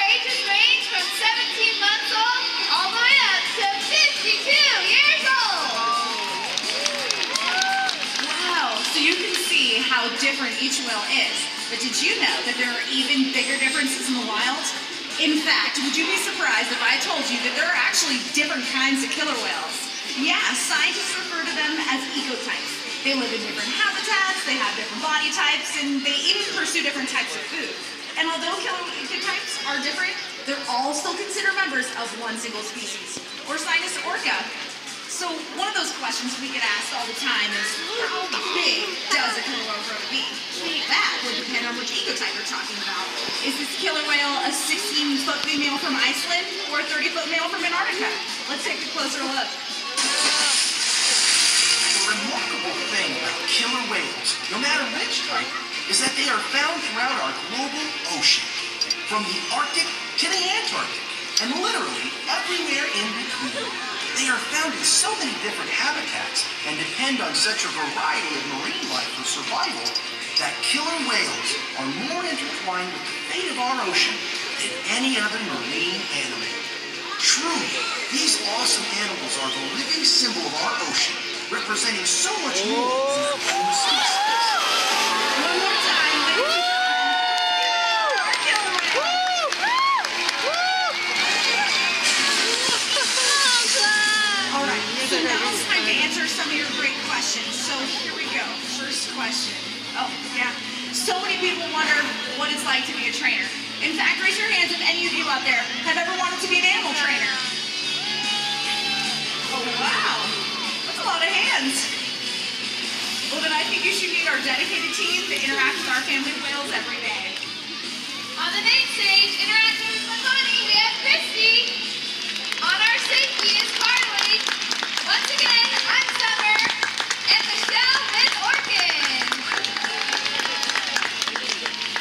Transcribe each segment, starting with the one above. Their ages range from 17 months old all the way up to 52 years old. Wow, so you can see how different each whale is. But did you know that there are even bigger differences in the wild? In fact, would you be surprised if I told you that there are actually different kinds of killer whales? Yeah, scientists refer to them as ecotypes. They live in different habitats, they have different body types, and they even pursue different types of food. And although killer types are different, they're all still considered members of one single species, Orcinus orca. So one of those questions we get asked all the time is, how big does a killer whale grow to be? That would depend on which ecotype you're talking about. Is this killer whale a 16-foot female from Iceland or a 30-foot male from Antarctica? Let's take a closer look. The remarkable thing about killer whales, no matter which type, is that they are found throughout our global ocean, from the Arctic to the Antarctic, and literally everywhere in between. They are found in so many different habitats and depend on such a variety of marine life for survival that killer whales are more intertwined with the fate of our ocean than any other marine animal. Truly, these awesome animals are the living symbol of our ocean, representing so much more than the human species. One more time, ladies and gentlemen. Killer whale. All right, so now it's time to answer some of your great questions. So here we go. First question. Oh, yeah. So many people wonder what it's like to be a trainer. In fact, raise your hands if any of you out there have ever wanted to be an animal trainer. Oh, wow. A lot of hands. Well, then I think you should meet our dedicated team that interacts with our family whales every day. On the main stage, interacting with Makani, we have Christy. On our safety is Carly. Once again, I'm Summer. And Michelle with Orkid.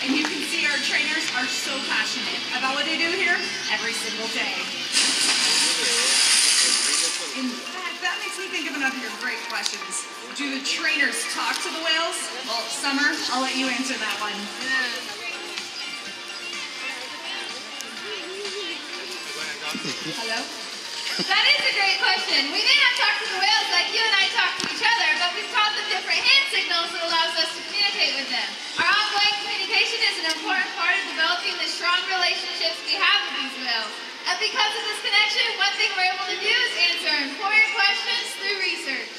And you can see our trainers are so passionate about what they do here every single day. That makes me think of another of your great questions. Do the trainers talk to the whales? Well, Summer, I'll let you answer that one. Hello? That is a great question. We may not talk to the whales like you and I talk to each other, but we've taught them different hand signals that allows us to communicate with them. Our ongoing communication is an important part of developing the strong relationships we have with these whales. And because of this connection, one thing we're able to do is answer important questions through research.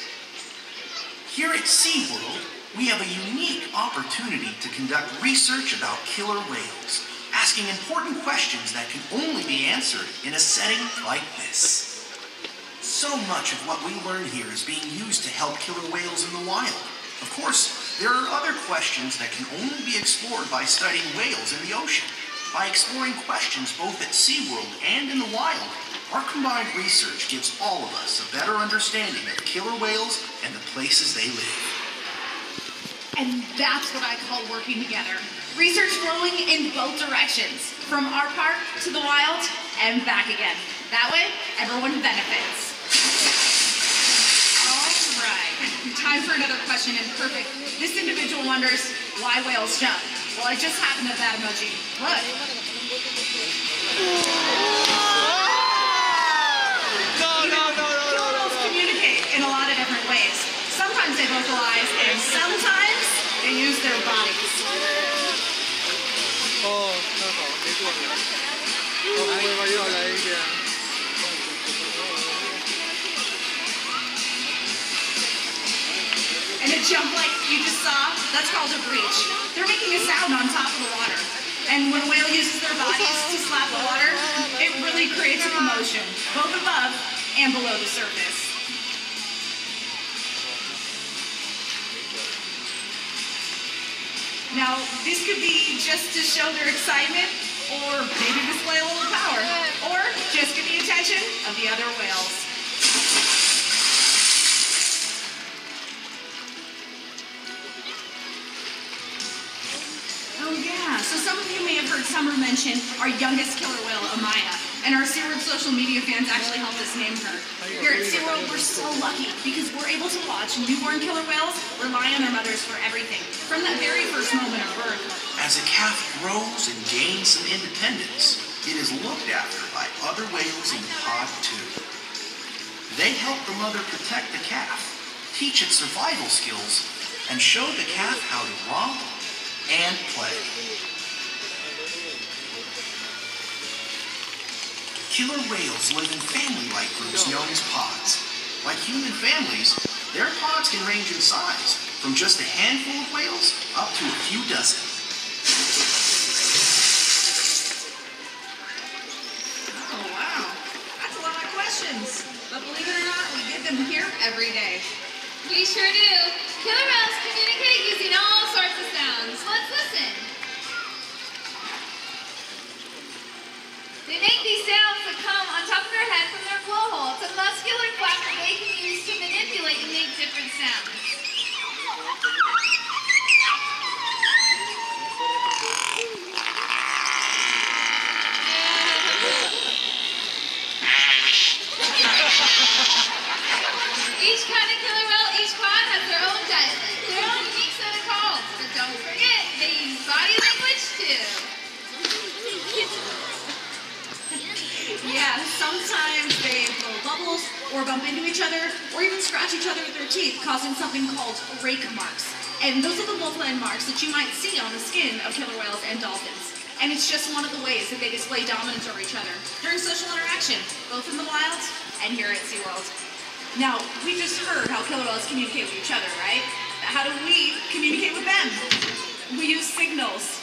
Here at SeaWorld, we have a unique opportunity to conduct research about killer whales, asking important questions that can only be answered in a setting like this. So much of what we learn here is being used to help killer whales in the wild. Of course, there are other questions that can only be explored by studying whales in the ocean. By exploring questions both at SeaWorld and in the wild, our combined research gives all of us a better understanding of killer whales and the places they live. And that's what I call working together. Research flowing in both directions, from our park to the wild and back again. That way, everyone benefits. All right, time for another question, and perfect. This individual wonders why whales jump. Well, I just happened to have that emoji. Look. Whales communicate in a lot of different ways. Sometimes they vocalize, and sometimes they use their bodies. And a jump like you just saw, that's called a breach. They're making a sound on top of the water. And when a whale uses their bodies to slap the water, it really creates a commotion, both above and below the surface. Now, this could be just to show their excitement, or maybe display a little power, or just get the attention of the other whales. So some of you may have heard Summer mention our youngest killer whale, Amaya, and our SeaWorld social media fans actually helped us name her. Here at SeaWorld, we're so lucky because we're able to watch newborn killer whales rely on their mothers for everything, from that very first moment of birth. As a calf grows and gains some independence, It is looked after by other whales in Pod 2. They help the mother protect the calf, teach it survival skills, and show the calf how to romp and play. Killer whales live in family-like groups known as pods. Like human families, their pods can range in size, from just a handful of whales up to a few dozen. But believe it or not, we get them here every day. We sure do. Killer whales communicate using all sorts of sounds. Let's listen. They make these sounds that come on top of their head from their blowhole. It's a muscular flap that they can use to manipulate and make different sounds. Each kind of killer whale, each pod has their own dialect, their own unique set of calls. But don't forget, they use body language too. Yeah, sometimes they blow bubbles or bump into each other or even scratch each other with their teeth, causing something called rake marks. And those are the wolf-land marks that you might see on the skin of killer whales and dolphins. And it's just one of the ways that they display dominance over each other during social interaction, both in the wild and here at SeaWorld. Now, we just heard how killer whales communicate with each other, right? How do we communicate with them? We use signals.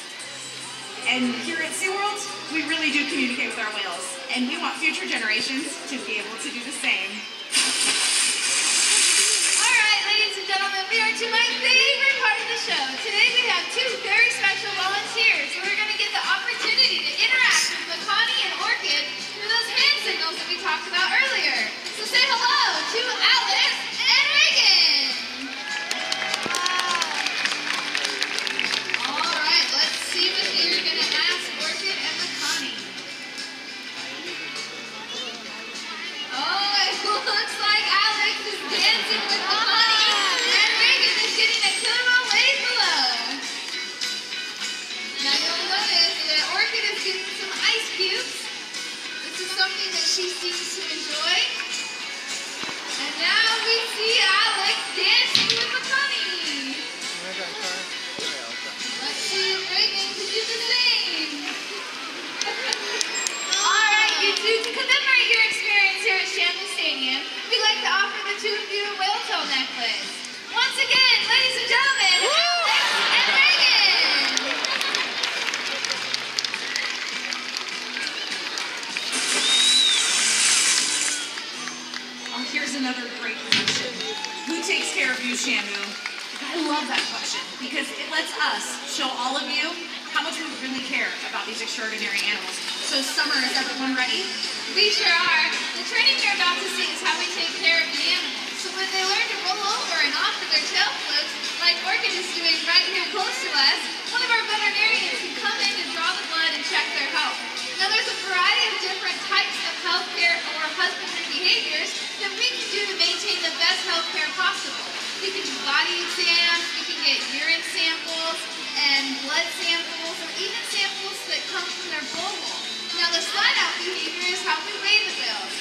And here at SeaWorld, we really do communicate with our whales. And we want future generations to be able to do the same. All right, ladies and gentlemen, we are to my favorite part of the show. Today we have two very special volunteers who are going to get the opportunity to interact with Makani and Orkid through those hand signals that we talked about earlier. So say hello to Alex and Reagan. Wow. All right, let's see what you're going to ask Orkid and Makani. Oh, it looks like Alex is dancing with Makani. And Reagan is getting a killer wave below. Now you'll notice that Orkid is getting some ice cubes. This is something that she seems to enjoy. And now we see Alex dancing with Makani. Let's see if Reagan can do the same. All right, you two, to commemorate your experience here at Shamu Stadium, we'd like to offer the two of you a whale tail necklace. Once again, ladies and gentlemen, Alex and Reagan. Here's another great question. Who takes care of you, Shamu? I love that question because it lets us show all of you how much we really care about these extraordinary animals. So Summer, is everyone ready? We sure are. The training you're about to see is how we take care of the animals. So when they learn to roll over and off of their tail flips, like Orkid is doing right here close to us, one of our veterinarians can come in and draw the blood and check their health. Now there's a variety of different types of healthcare or husbandry behaviors that we can do to maintain the best healthcare possible. We can do body exams, we can get urine samples and blood samples, or even samples that come from their blowhole. Now the slide out behavior is how we weigh the whales.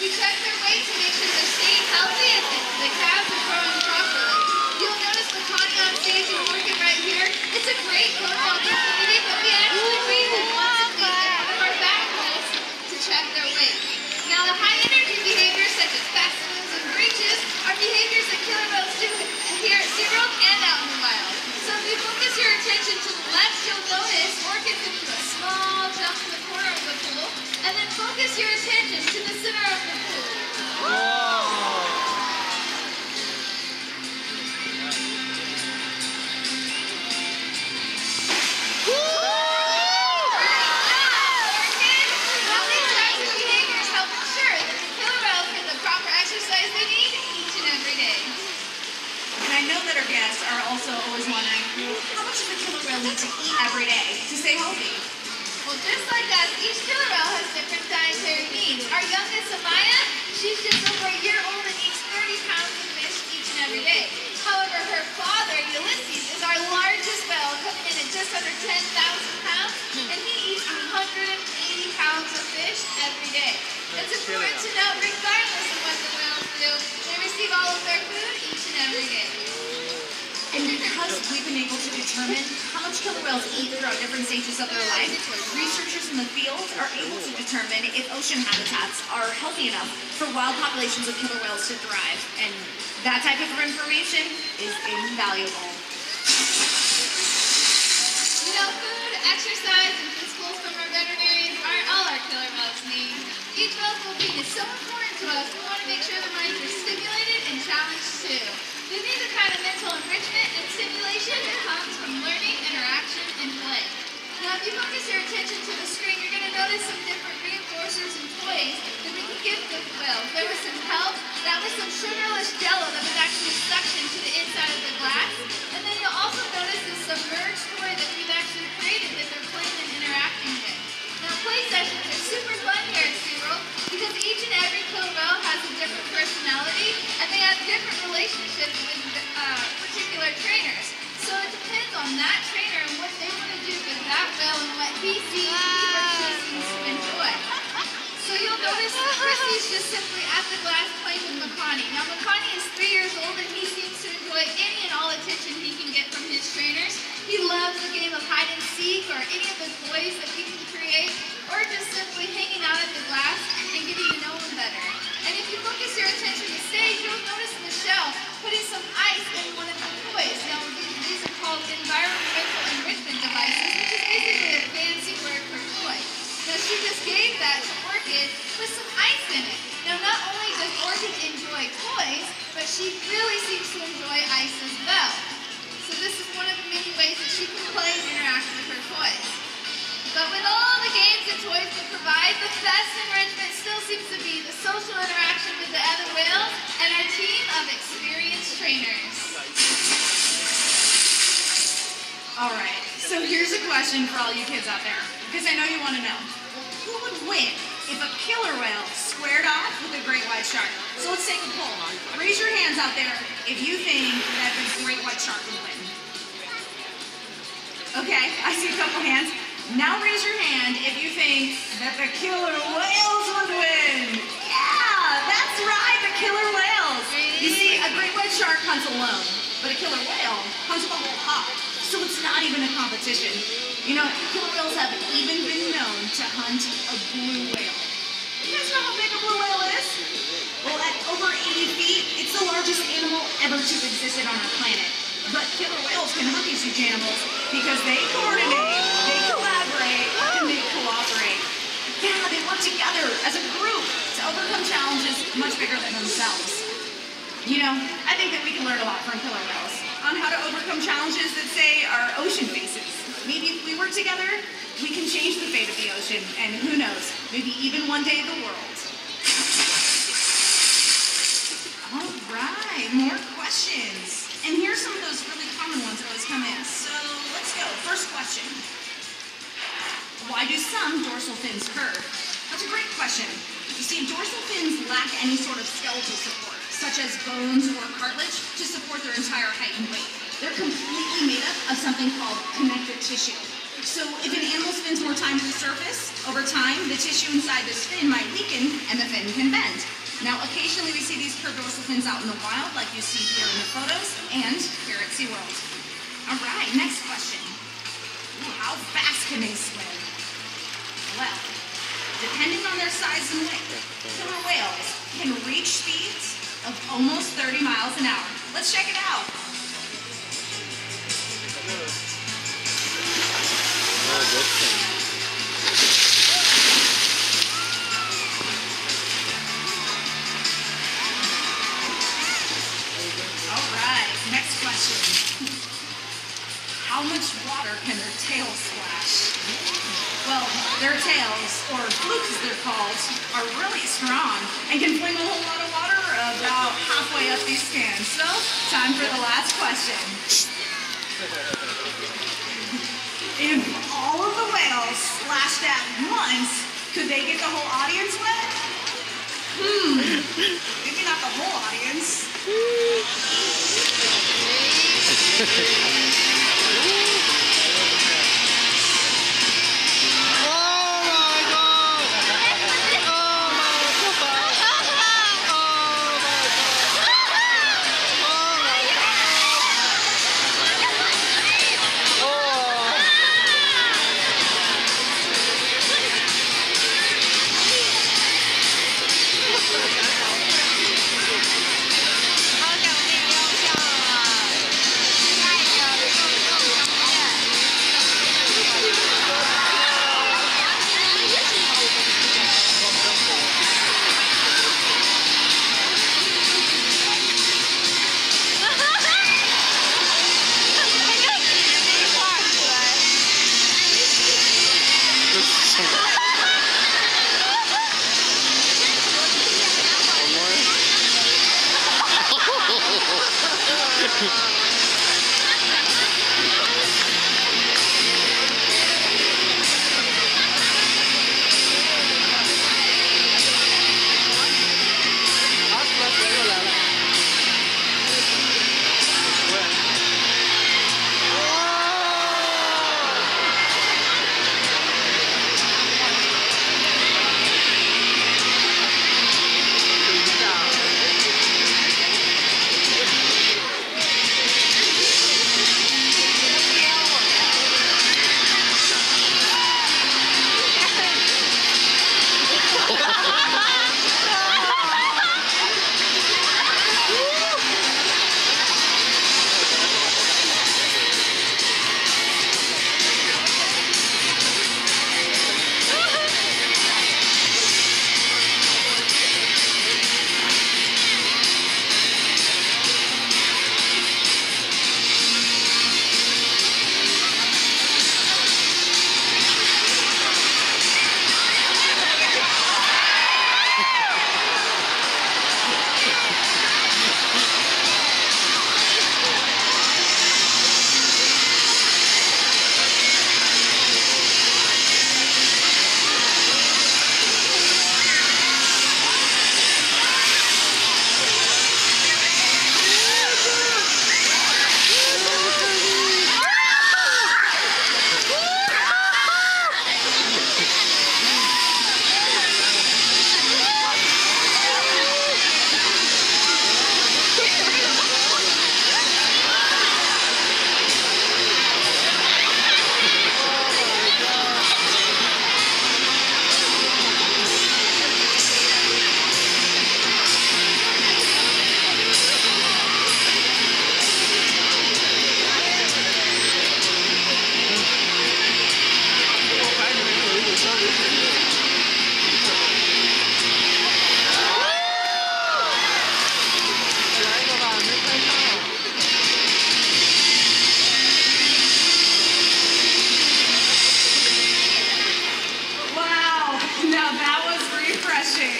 We check their weight to make sure they're staying healthy and the calves are growing properly. You'll notice the Makani on stage and Orkid right here. It's a great football community, but we actually breed them once a week in one of our backpacks to check their weight. Now the high energy behaviors such as festoons and breeches are behaviors that killer whales do here at SeaWorld and out in the wild. So if you focus your attention to the left, you'll notice Orkid's going to do a small jump in the corner of the pool, and then focus your attention to the center of the pool. Whoa. I know that our guests are also always wondering, how much does a killer whale need to eat every day to stay healthy? Well, just like us, each killer whale has different dietary needs. Our youngest, Amaya, she's just over a year old and eats 30 pounds of fish each and every day. However, her father, Ulises, is our largest whale, coming in at just under 10,000 pounds, and he eats 180 pounds kilograms of fish every day. It's important to note, regardless of what the whales do, they receive all of their food each and every day. And because we've been able to determine how much killer whales eat throughout different stages of their life, researchers in the field are able to determine if ocean habitats are healthy enough for wild populations of killer whales to thrive. And that type of information is invaluable. You know, food, exercise, and physical from our veterinarians are all our killer whales need. Each whale's well-being is so important to us, we want to make sure their minds are stimulated and challenged too. We need the kind of mental enrichment and stimulation that comes from learning, interaction, and play. Now, if you focus your attention to the screen, you're going to notice some different reinforcers and toys that we can give the whale. There was some help, that was some sugarless jello that was actually suctioned to the inside of the glass. And then you'll also notice this submerged toy that we've actually created that they're playing and interacting with. Now, play sessions are super fun here at SeaWorld because each and every killer whale has a different personality and they have different relationships with particular trainers. So it depends on that trainer and what they want to do with that whale and what he sees or she seems to enjoy. So you'll notice that Christy's just simply at the glass playing with Makani. Now Makani is 3 years old and he seems to enjoy any and all attention he can get from his trainers. He loves the game of hide and seek or any of the toys that we can create or just simply hanging out at the glass and getting to know him better. And if you focus your attention to stage, you'll notice Michelle putting some ice in one of the toys. Now these are called environmental enrichment devices, which is basically a fancy word for toy. Now she just gave that to Orkid with some ice in it. Now not only does Orkid enjoy toys, but she really seems to enjoy ice as well. So this is one of the many ways that she can play and interact with her toys. But with all the games and toys that provide, the best enrichment still seems to be the social interaction with the other whales and our team of experienced trainers. All right, so here's a question for all you kids out there, because I know you want to know. Who would win if a killer whale squared off with a great white shark? So let's take a poll. Raise your hands out there if you think that the great white shark would win. Okay, I see a couple hands. Now raise your hand if you think that the killer whales would win. Yeah, that's right, the killer whales. You see, a great white shark hunts alone, but a killer whale hunts with a whole hawk. So it's not even a competition. You know, killer whales have even been known to hunt a blue whale. You guys know how big a blue whale is? Well, at over 80 feet, it's the largest animal ever to exist on our planet. But killer whales can hunt these huge animals because they coordinate, they collaborate, and they cooperate. Yeah, they work together as a group to overcome challenges much bigger than themselves. You know, I think that we can learn a lot from killer whales on how to overcome challenges that, say, our ocean faces. Maybe if we work together, we can change the fate of the ocean, and who knows, maybe even one day the world. All right, more questions. And here's some of those really common ones that always come in. So let's go. First question. Why do some dorsal fins curve? That's a great question. You see, dorsal fins lack any sort of skeletal support, such as bones or cartilage, to support their entire height and weight. They're completely made up of something called connective tissue. So if an animal spends more time on the surface, over time, the tissue inside this fin might weaken and the fin can bend. Now, occasionally we see these curved dorsal fins out in the wild, like you see here in the photos, and here at SeaWorld. All right, next question. Ooh, how fast can they swim? Well, depending on their size and weight, killer whales can reach speeds of almost 30 miles an hour. Let's check it out. How much water can their tails splash? Well, their tails, or flukes as they're called, are really strong and can fling a whole lot of water about halfway up these cans. So, time for the last question. If all of the whales splashed at once, could they get the whole audience wet? Maybe not the whole audience. Oh my God!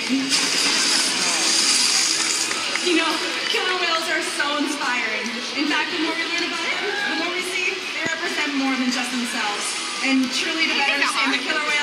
You know, killer whales are so inspiring. In fact, the more we learn about it, the more we see they represent more than just themselves. And truly, the better understand the killer whales.